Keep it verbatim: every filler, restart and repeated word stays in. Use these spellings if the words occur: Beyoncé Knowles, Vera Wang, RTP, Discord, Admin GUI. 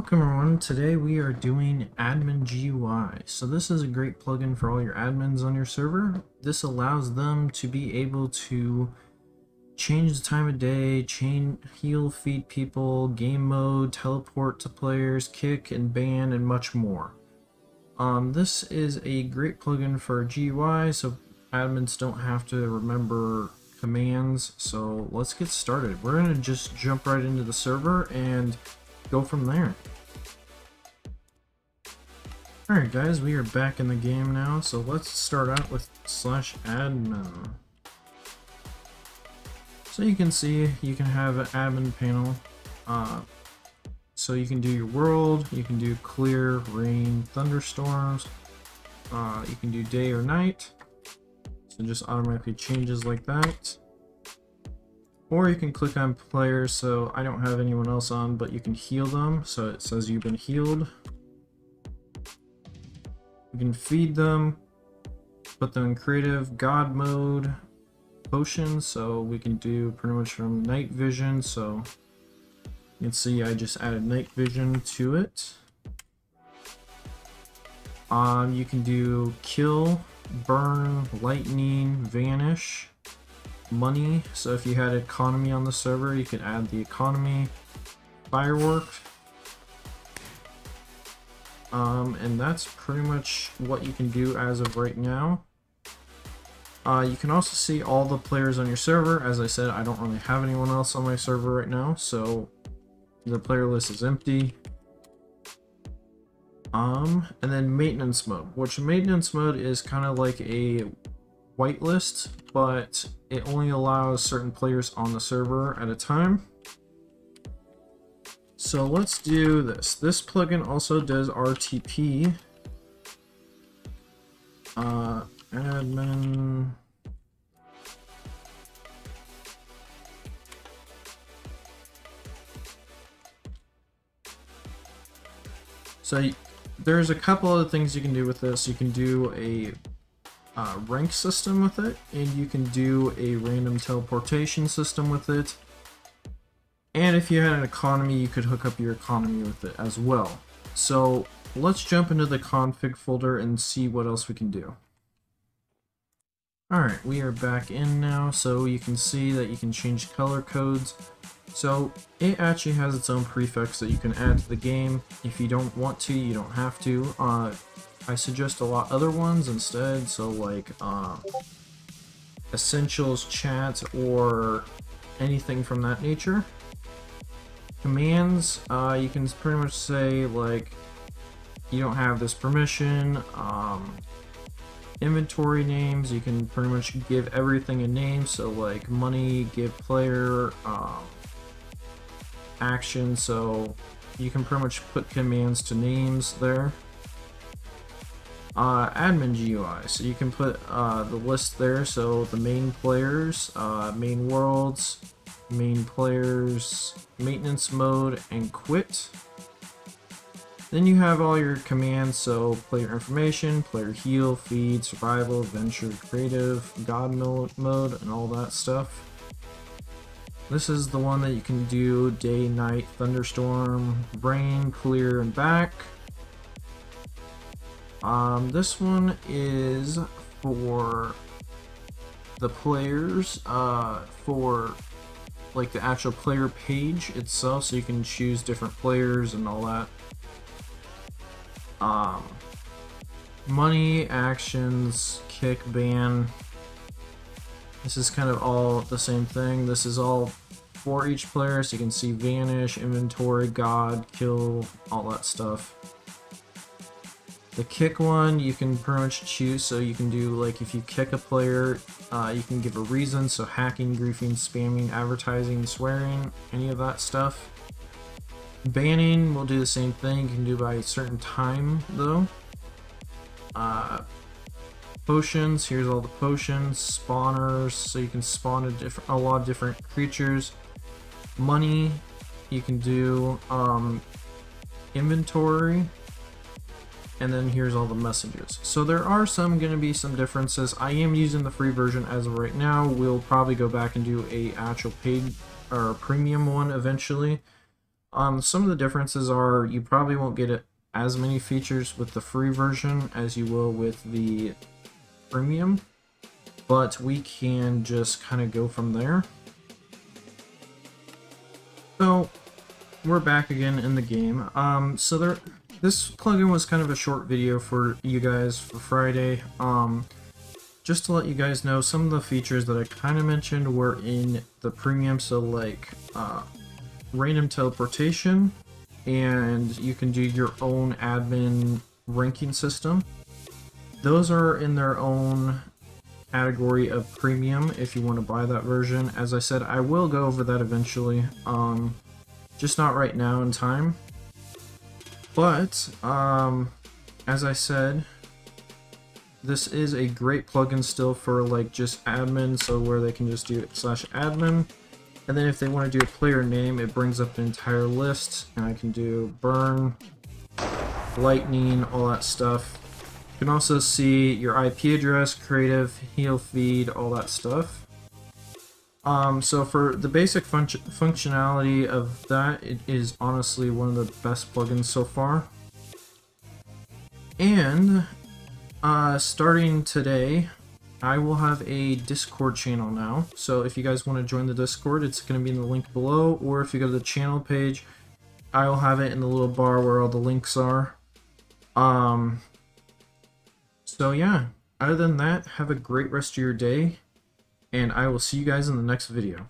Welcome everyone, today we are doing Admin G U I. So this is a great plugin for all your admins on your server. This allows them to be able to change the time of day, chain, heal, feed people, game mode, teleport to players, kick and ban, and much more. Um, this is a great plugin for G U I, so admins don't have to remember commands. So let's get started. We're going to just jump right into the server and go from there. Alright guys, we are back in the game now, so let's start out with slash admin. So you can see, you can have an admin panel. Uh, so you can do your world, you can do clear, rain, thunderstorms, uh, you can do day or night. So it just automatically changes like that. Or you can click on players, so I don't have anyone else on, but you can heal them, so it says you've been healed. You can feed them, put them in creative, god mode, potions, so we can do pretty much from night vision, so you can see I just added night vision to it. Um, you can do kill, burn, lightning, vanish. Money, so if you had economy on the server, you could add the economy, firework, um, and that's pretty much what you can do as of right now. Uh, you can also see all the players on your server. As I said, I don't really have anyone else on my server right now, so the player list is empty. Um, and then maintenance mode, which maintenance mode is kind of like a whitelist, but it only allows certain players on the server at a time. So let's do this. This plugin also does R T P. Uh, admin. So there's a couple other things you can do with this. You can do a Uh, rank system with it, and you can do a random teleportation system with it, and if you had an economy you could hook up your economy with it as well. So let's jump into the config folder and see what else we can do. Alright, we are back in now, so you can see that you can change color codes. So it actually has its own prefix that you can add to the game. If you don't want to, you don't have to. uh, I suggest a lot other ones instead, so like uh, essentials, chat, or anything from that nature. Commands, uh, you can pretty much say like you don't have this permission. Um, inventory names, you can pretty much give everything a name, so like money, give player, um, action, so you can pretty much put commands to names there. Uh, admin G U I, so you can put uh, the list there, so the main players, uh, main worlds, main players, maintenance mode, and quit. Then you have all your commands, so player information, player heal, feed, survival, adventure, creative, god mode, and all that stuff. This is the one that you can do day, night, thunderstorm, rain, clear, and back. Um, this one is for the players, uh, for like the actual player page itself, so you can choose different players and all that. Um, money, actions, kick, ban. This is kind of all the same thing. This is all for each player, so you can see vanish, inventory, god, kill, all that stuff. The kick one, you can pretty much choose, so you can do like if you kick a player, uh, you can give a reason, so hacking, griefing, spamming, advertising, swearing, any of that stuff. Banning will do the same thing, you can do by a certain time though. Uh, potions, here's all the potions, spawners, so you can spawn a, diff a lot of different creatures. Money, you can do um, inventory. And then here's all the messages. So there are some going to be some differences. I am using the free version as of right now. We'll probably go back and do a actual paid or premium one eventually. Um, some of the differences are you probably won't get it as many features with the free version as you will with the premium, but we can just kind of go from there. So we're back again in the game. Um, so there, this plugin was kind of a short video for you guys for Friday. Um, just to let you guys know, some of the features that I kind of mentioned were in the premium. So like uh, random teleportation, and you can do your own admin ranking system. Those are in their own category of premium if you want to buy that version. As I said, I will go over that eventually, um, just not right now in time. But um, as I said, this is a great plugin still for like just admin, so where they can just do slash admin. And then if they want to do a player name, it brings up an entire list, and I can do burn, lightning, all that stuff. You can also see your I P address, creative, heal feed, all that stuff. Um, so for the basic fun functionality of that, it is honestly one of the best plugins so far. And uh, starting today, I will have a Discord channel now, so if you guys want to join the Discord, it's going to be in the link below, or if you go to the channel page, I will have it in the little bar where all the links are. Um, so yeah, other than that, have a great rest of your day, and I will see you guys in the next video.